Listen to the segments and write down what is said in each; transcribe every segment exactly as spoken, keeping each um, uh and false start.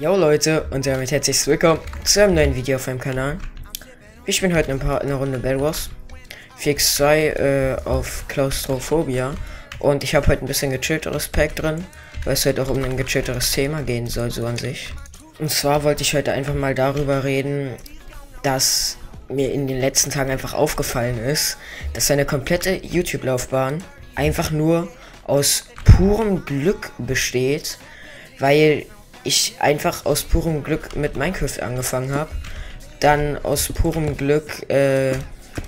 Yo Leute und damit herzlich willkommen zu einem neuen Video auf meinem Kanal. Ich bin heute ein paar in der Runde Bedwars. vier gegen zwei äh, auf Klaustrophobia. Und ich habe heute ein bisschen gechillteres Pack drin, weil es heute auch um ein gechillteres Thema gehen soll, so an sich. Und zwar wollte ich heute einfach mal darüber reden, dass mir in den letzten Tagen einfach aufgefallen ist, dass seine komplette YouTube-Laufbahn einfach nur aus purem Glück besteht, weil ich einfach aus purem Glück mit Minecraft angefangen habe, dann aus purem Glück äh,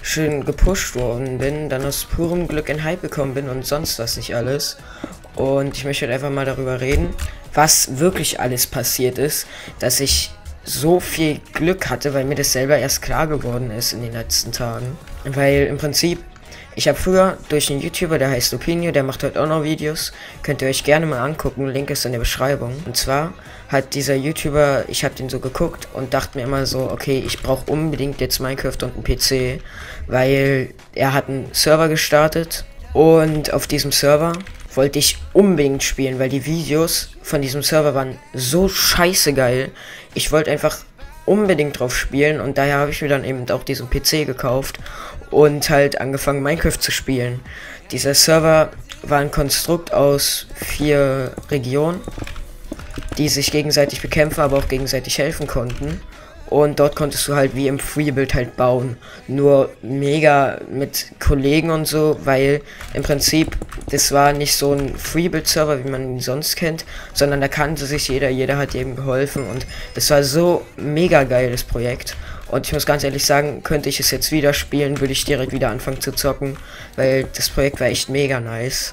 schön gepusht worden bin, dann aus purem Glück in Hype gekommen bin und sonst was nicht alles. Und ich möchte einfach mal darüber reden, was wirklich alles passiert ist, dass ich so viel Glück hatte, weil mir das selber erst klar geworden ist in den letzten Tagen. Weil im Prinzip, ich habe früher durch einen YouTuber, der heißt Lupinio, der macht heute auch noch Videos, könnt ihr euch gerne mal angucken, Link ist in der Beschreibung. Und zwar hat dieser YouTuber, ich habe den so geguckt und dachte mir immer so, okay, ich brauche unbedingt jetzt Minecraft und einen P C, weil er hat einen Server gestartet und auf diesem Server wollte ich unbedingt spielen, weil die Videos von diesem Server waren so scheiße geil. Ich wollte einfach unbedingt drauf spielen und daher habe ich mir dann eben auch diesen P C gekauft und halt angefangen Minecraft zu spielen. Dieser Server war ein Konstrukt aus vier Regionen, die sich gegenseitig bekämpfen, aber auch gegenseitig helfen konnten. Und dort konntest du halt wie im Freebuild halt bauen. Nur mega mit Kollegen und so, weil im Prinzip, das war nicht so ein Freebuild-Server, wie man ihn sonst kennt, sondern da kannte sich jeder, jeder hat jedem geholfen und das war so mega geiles Projekt. Und ich muss ganz ehrlich sagen, könnte ich es jetzt wieder spielen, würde ich direkt wieder anfangen zu zocken, weil das Projekt war echt mega nice.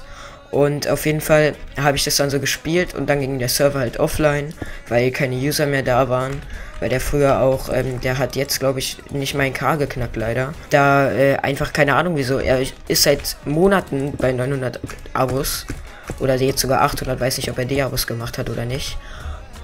Und auf jeden Fall habe ich das dann so gespielt und dann ging der Server halt offline, weil keine User mehr da waren. Weil der früher auch, ähm, der hat jetzt glaube ich nicht mein K geknackt leider. Da äh, einfach keine Ahnung wieso, er ist seit Monaten bei neunhundert Abos oder jetzt sogar achthundert, weiß nicht ob er die Abos gemacht hat oder nicht.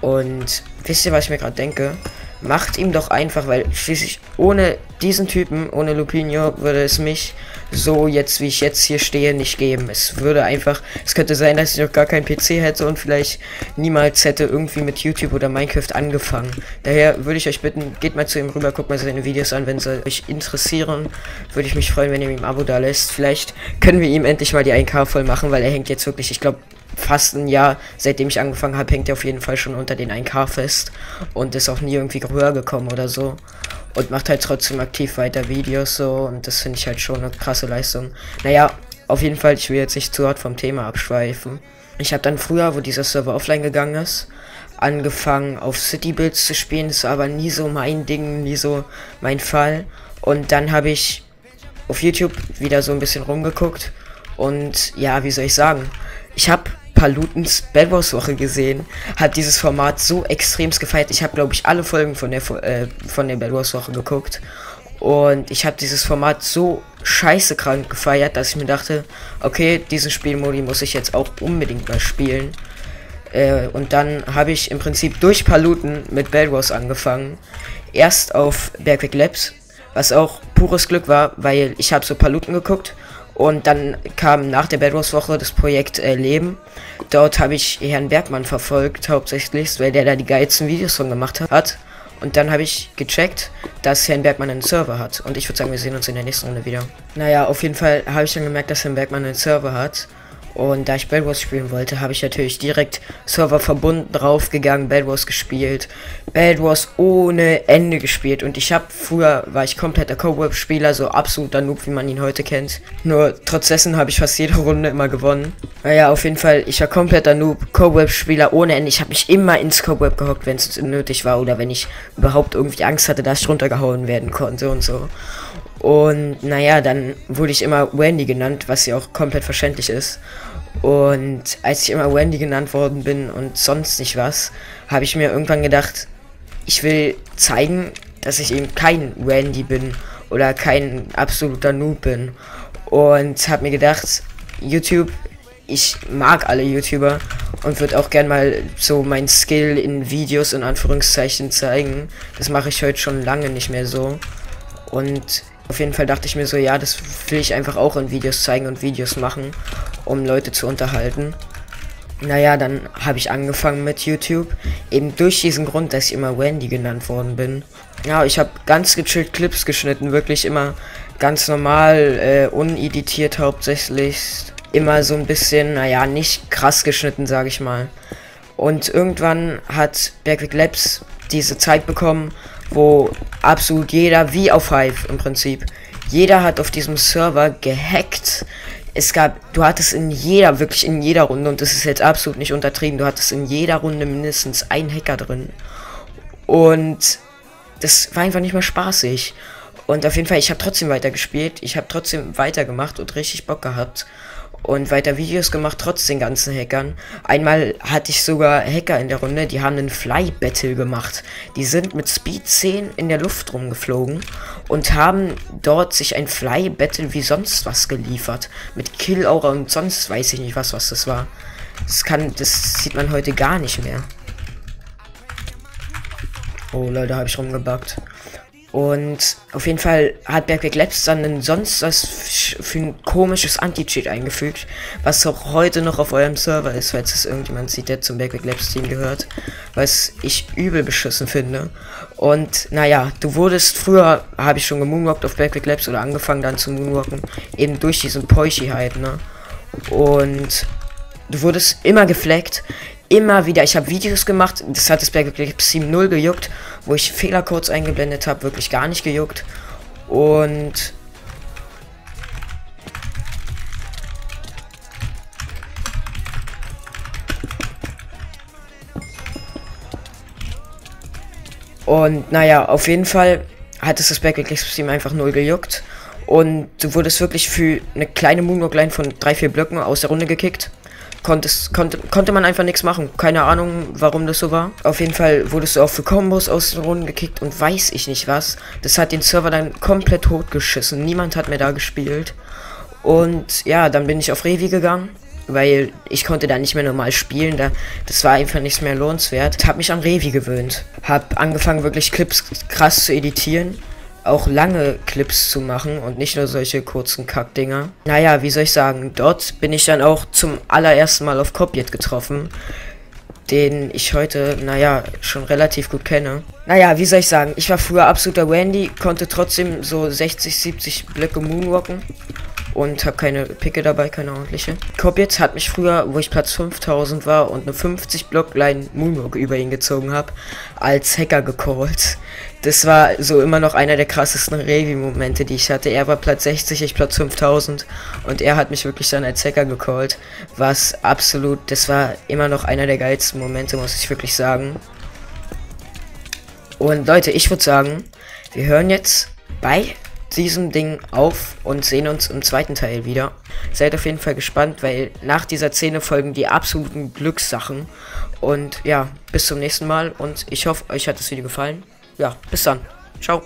Und wisst ihr was ich mir gerade denke? Macht ihm doch einfach, weil schließlich ohne diesen Typen, ohne Lupinio, würde es mich so jetzt, wie ich jetzt hier stehe, nicht geben. Es würde einfach, es könnte sein, dass ich noch gar keinen P C hätte und vielleicht niemals hätte irgendwie mit YouTube oder Minecraft angefangen. Daher würde ich euch bitten, geht mal zu ihm rüber, guckt mal seine Videos an, wenn sie euch interessieren. Würde ich mich freuen, wenn ihr ihm ein Abo da lässt. Vielleicht können wir ihm endlich mal die ein K voll machen, weil er hängt jetzt wirklich, ich glaube, fast ein Jahr, seitdem ich angefangen habe, hängt er auf jeden Fall schon unter den ein K fest und ist auch nie irgendwie höher gekommen oder so und macht halt trotzdem aktiv weiter Videos so und das finde ich halt schon eine krasse Leistung. Naja, auf jeden Fall, ich will jetzt nicht zu hart vom Thema abschweifen. Ich habe dann früher, wo dieser Server offline gegangen ist, angefangen auf City Builds zu spielen, das war aber nie so mein Ding, nie so mein Fall und dann habe ich auf YouTube wieder so ein bisschen rumgeguckt und ja, wie soll ich sagen, ich habe Palutens Bedwars Woche gesehen, hat dieses Format so extremst gefeiert. Ich habe glaube ich alle Folgen von der äh, von der Bedwars Woche geguckt und ich habe dieses Format so scheiße krank gefeiert, dass ich mir dachte, okay, diesen Spielmodi muss ich jetzt auch unbedingt mal spielen. Äh, und dann habe ich im Prinzip durch Paluten mit Bedwars angefangen. Erst auf Bergwerk Labs, was auch pures Glück war, weil ich habe so Paluten geguckt. Und dann kam nach der Bedwars-Woche das Projekt äh, Leben. Dort habe ich Herrn Bergmann verfolgt, hauptsächlich, weil der da die geilsten Videos von gemacht hat. Und dann habe ich gecheckt, dass Herrn Bergmann einen Server hat. Und ich würde sagen, wir sehen uns in der nächsten Runde wieder. Naja, auf jeden Fall habe ich dann gemerkt, dass Herrn Bergmann einen Server hat. Und da ich Bedwars spielen wollte, habe ich natürlich direkt Server verbunden draufgegangen, Bedwars gespielt, Bedwars ohne Ende gespielt. Und ich habe früher, war ich kompletter Coop-Spieler, so absoluter Noob, wie man ihn heute kennt. Nur trotz dessen habe ich fast jede Runde immer gewonnen. Naja, auf jeden Fall, ich war kompletter Noob, Coop-Spieler ohne Ende. Ich habe mich immer ins Coop gehockt, wenn es nötig war oder wenn ich überhaupt irgendwie Angst hatte, dass ich runtergehauen werden konnte und so. Und naja, dann wurde ich immer Wendy genannt, was ja auch komplett verständlich ist. Und als ich immer Wendy genannt worden bin und sonst nicht was, habe ich mir irgendwann gedacht, ich will zeigen, dass ich eben kein Wendy bin oder kein absoluter Noob bin. Und habe mir gedacht, YouTube, ich mag alle YouTuber und würde auch gern mal so mein Skill in Videos in Anführungszeichen zeigen. Das mache ich heute schon lange nicht mehr so. Und auf jeden Fall dachte ich mir so, ja, das will ich einfach auch in Videos zeigen und Videos machen, um Leute zu unterhalten. Naja, dann habe ich angefangen mit YouTube. Eben durch diesen Grund, dass ich immer Wendy genannt worden bin. Ja, ich habe ganz gechillt Clips geschnitten. Wirklich immer ganz normal, äh, uneditiert hauptsächlich. Immer so ein bisschen, naja, nicht krass geschnitten, sage ich mal. Und irgendwann hat Bergwerk Labs diese Zeit bekommen, wo absolut jeder, wie auf Hive im Prinzip, jeder hat auf diesem Server gehackt. Es gab, du hattest in jeder, wirklich in jeder Runde, und das ist jetzt absolut nicht untertrieben, du hattest in jeder Runde mindestens einen Hacker drin. Und das war einfach nicht mehr spaßig. Und auf jeden Fall, ich habe trotzdem weitergespielt, ich habe trotzdem weitergemacht und richtig Bock gehabt. Und weiter Videos gemacht, trotz den ganzen Hackern. Einmal hatte ich sogar Hacker in der Runde, die haben einen Fly-Battle gemacht. Die sind mit Speed zehn in der Luft rumgeflogen und haben dort sich ein Fly-Battle wie sonst was geliefert. Mit Kill-Aura und sonst weiß ich nicht was, was das war. Das kann, das sieht man heute gar nicht mehr. Oh Leute, habe ich rumgebackt. Und auf jeden Fall hat Bergwerk Labs dann ein sonst was für ein komisches Anti-Cheat eingefügt, was auch heute noch auf eurem Server ist, falls es irgendjemand sieht, der zum Bergwerk Labs Team gehört, was ich übel beschissen finde. Und naja, du wurdest, früher habe ich schon gemoonwalkt auf Bergwerk Labs oder angefangen dann zu moonwalken, eben durch diesen Poichi halt, ne? Und du wurdest immer gefleckt. Immer wieder, ich habe Videos gemacht, das hat das Bergwerk Labs sieben null gejuckt, wo ich Fehlercodes eingeblendet habe, wirklich gar nicht gejuckt. Und Und naja, auf jeden Fall hat es das Bergwerk Labs einfach null gejuckt. Und du wurdest wirklich für eine kleine Moonwalk-Line von drei vier Blöcken aus der Runde gekickt. Konntest, konnte, konnte man einfach nichts machen. Keine Ahnung, warum das so war. Auf jeden Fall wurdest du auch für Kombos aus den Runden gekickt und weiß ich nicht was. Das hat den Server dann komplett totgeschissen. Niemand hat mehr da gespielt. Und ja, dann bin ich auf Revi gegangen, weil ich konnte da nicht mehr normal spielen. Da, das war einfach nichts mehr lohnenswert. Hab mich an Revi gewöhnt. Hab angefangen, wirklich Clips krass zu editieren. Auch lange Clips zu machen und nicht nur solche kurzen Kackdinger. Naja, wie soll ich sagen, dort bin ich dann auch zum allerersten Mal auf Copyed getroffen, den ich heute, naja, schon relativ gut kenne. Naja, wie soll ich sagen, ich war früher absoluter Wendy, konnte trotzdem so sechzig, siebzig Blöcke moonwalken und habe keine Picke dabei, keine ordentliche. Copyed hat mich früher, wo ich Platz fünftausend war und eine fünfzig Blockline Moonwalk über ihn gezogen habe, als Hacker gecallt. Das war so immer noch einer der krassesten Revi-Momente, die ich hatte. Er war Platz sechzig, ich Platz fünftausend und er hat mich wirklich dann als Hacker gecallt, was absolut, das war immer noch einer der geilsten Momente, muss ich wirklich sagen. Und Leute, ich würde sagen, wir hören jetzt bei diesem Ding auf und sehen uns im zweiten Teil wieder. Seid auf jeden Fall gespannt, weil nach dieser Szene folgen die absoluten Glückssachen. Und ja, bis zum nächsten Mal und ich hoffe, euch hat das Video gefallen. Ja, bis dann. Ciao.